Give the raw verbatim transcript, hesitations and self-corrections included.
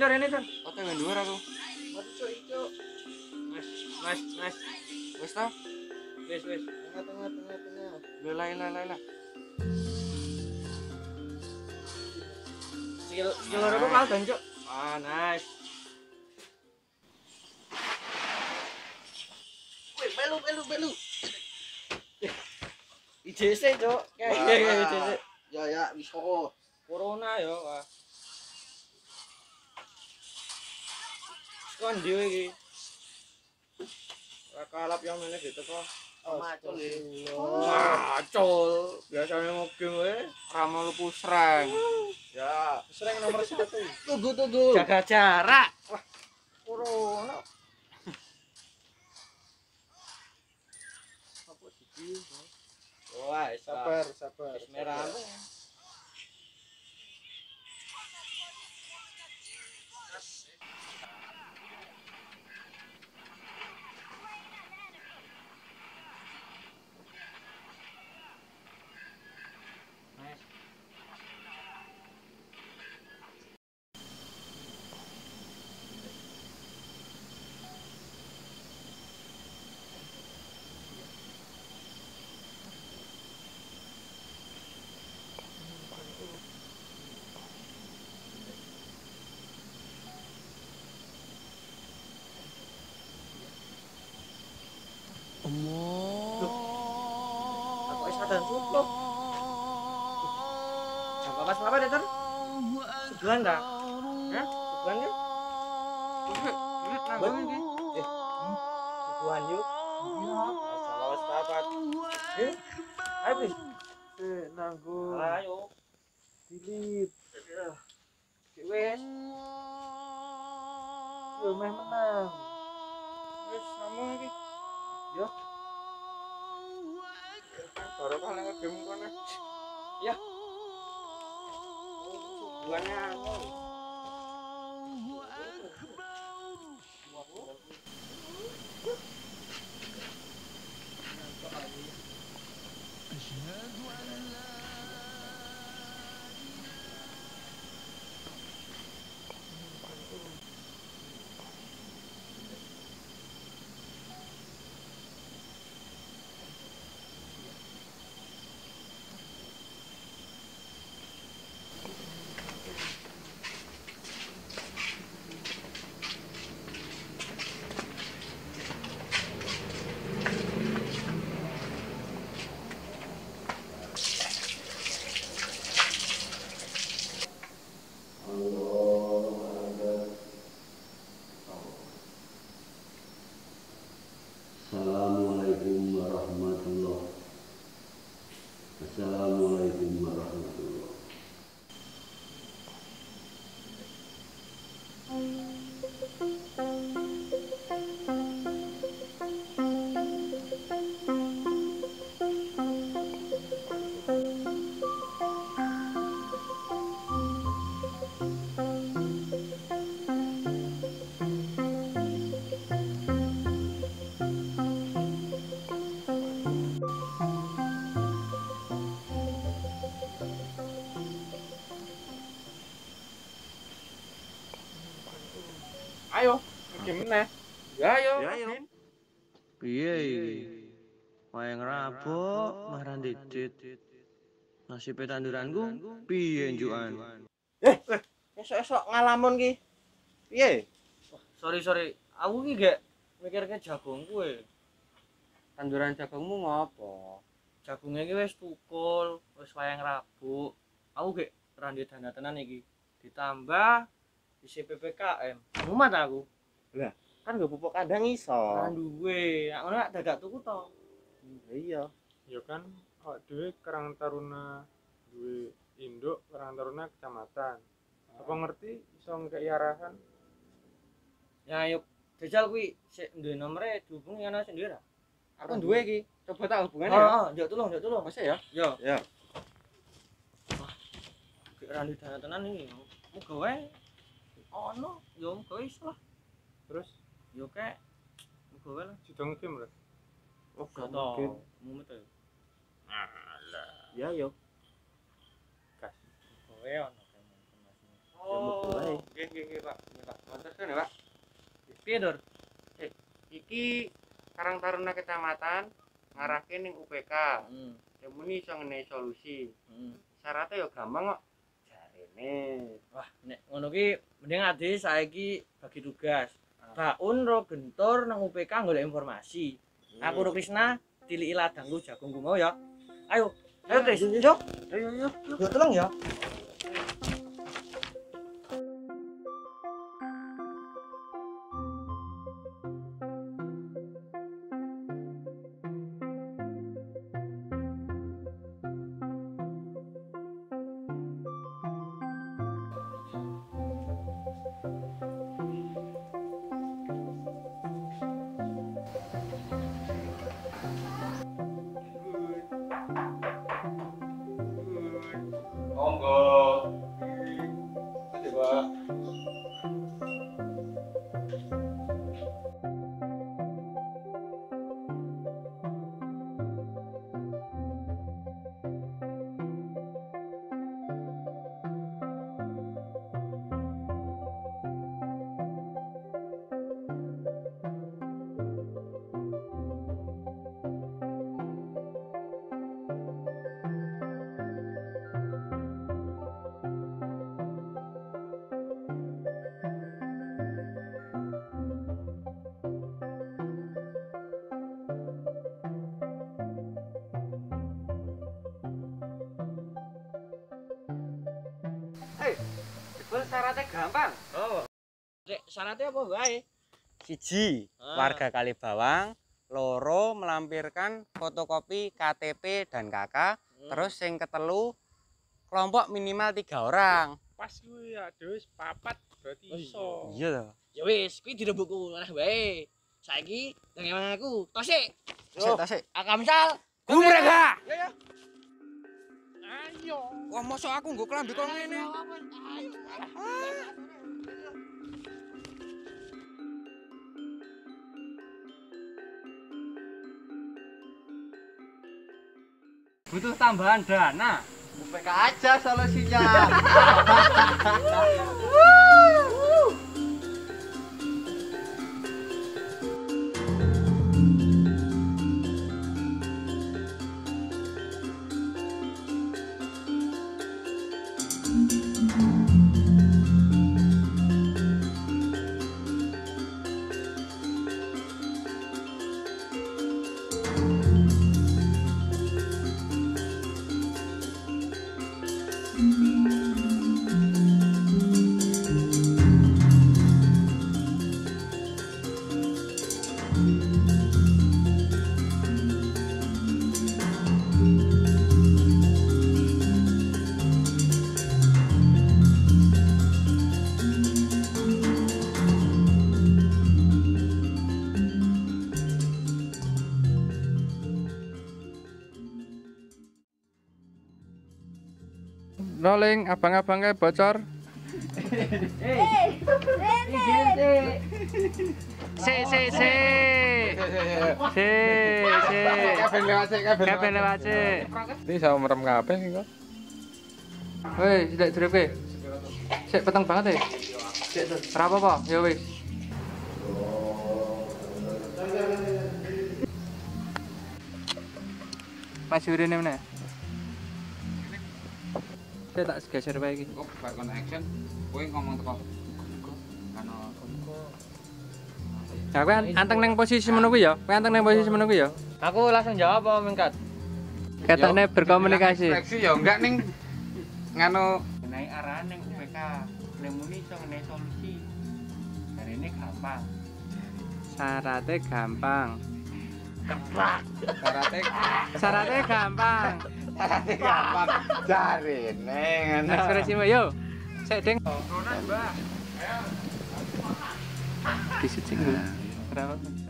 Dur, ini Dur. Oke, ngendur aku. Wes, wes, wes. Wes ta? Wes, wes. Tengah, tengah, tengah, tengah. Lelah, lelah, lelah. Sikil, sikil ora bakal gancuk. Ah, nice. Woi, belu, belu, belu. I J C, Cok. Kayak I J C. Ya, ya, wis kok. Corona ya, wah. Kon dhewe iki. Ora kalap yang meneh diteko. Macul. Macul. Biasane muging kowe ra mlebu serang. Ya, serang nomor satu. Tunggu, tunggu. Jaga jarak. Wah. Corona. Apa iki? Wah, sabar, sabar. Merah. Dan tutup. Coba pas apa deh ter? Tujuan dah, ya? Tujuan yuk. Tujuan lagi. Eh, tujuan yuk. Salah pas apa? Eh, habis. Eh, nanggung. Ayo, silit. Wes. Yo, main menang. Wes, sama lagi. Yo. Baru paling ngegame kan ya buannya aku gimana? Ya yo. Ya yo. Piye iki? Wayang rabok marah didit. Nasibe tanduranku piye njukan? Eh, esuk-esuk ngalamun ki. Piye? Sorry sorry, aku ki gak mikirke jagung kowe. Tanduran jagungmu ngopo? Jagunge ki wis tukul, wis wayang rabok. Aku gak randhe dana tenan iki. Ditambah isi P P K M. Mumet aku. Lah, kan gak pupuk kandang iso. Kan duwe, nek ngono gak dagak tuku to. Iya. Ya kan awak dhewe Karang Taruna duwe induk Karang Taruna kecamatan. Apa ngerti iso ngeki arahan? Ya ayo jajal kuwi sik duwe nomere dihubungi ana sendiri. Aku duwe iki, coba tak hubungane. Heeh, oh, njuk tulung, njuk tulung. Mesti ya? Yo. Ya. Wah. Kek rani tenan iki. Muga wae ono yo muga iso. Terus yo kek mugo wae sidang game lho. Oh, game mumet ae. Alah. Ya yo. Kas. Kowe ono game. Oh, oke oke Pak. Iya Pak. Terus kan ya Pak. Piye, Dur? Eh, iki Karang Taruna Kecamatan ngarahke ning U P K. Heeh. Hmm. Muni iso ngene solusi. Heeh. Hmm. Syaratnya ya gampang kok. Jarene. Wah, nek ngono ki mending ade saiki bagi tugas. BAUN ro gentur nang U P K golek informasi. Hmm. Aku ro Krisna tiliki ladangku jagungku mau ya. Ayo, ayo Kris, yuk. Ayo ayo. Yo tolong ya. Syaratnya gampang. Oh. Syaratnya apa bae? Siji, ah. warga Kalibawang, loro melampirkan fotokopi K T P dan K K, hmm. terus sing ketelu kelompok minimal tiga orang. Pas kuwi aduh papat berarti iso. Iya ta. Ya wis, kuwi direbukku maneh bae. Saiki nang emang aku. Tosik. Tosik, tosik. Akamsal. Gumrega. Ya ya. Ayo. Wah, mosok aku nggo klambi kok ngene. Butuh tambahan dana. U P K aja solusinya. Noling, abang-abang kayak bocor. Si, si, si, si, si. Kabel lewat si, kabel lewat si. Ini sama merem kabel nih kok. Wih, sudah drip ke? Sik peteng banget ya? Berapa pak? Ya wis. Masih udah nih mana? Saya tak geser bae iki. Kok bak kon action. Kowe ngomong teko. Karena kono. Ya kowe anteng nang posisi menunggu ya. Kowe anteng nang posisi menunggu ya. Aku langsung jawab apa mingkat? Katane berkomunikasi. Refleksi ya enggak ning nganu ngenai arahan ning U P K. Klemuni iso ngene solusi. Jarene gampang. Syaratnya gampang. Keplak. Syaratnya syaratnya gampang. Tadi gampang cari neng anak ekspresimu yo saya deng corona mbak ayo di sini berapa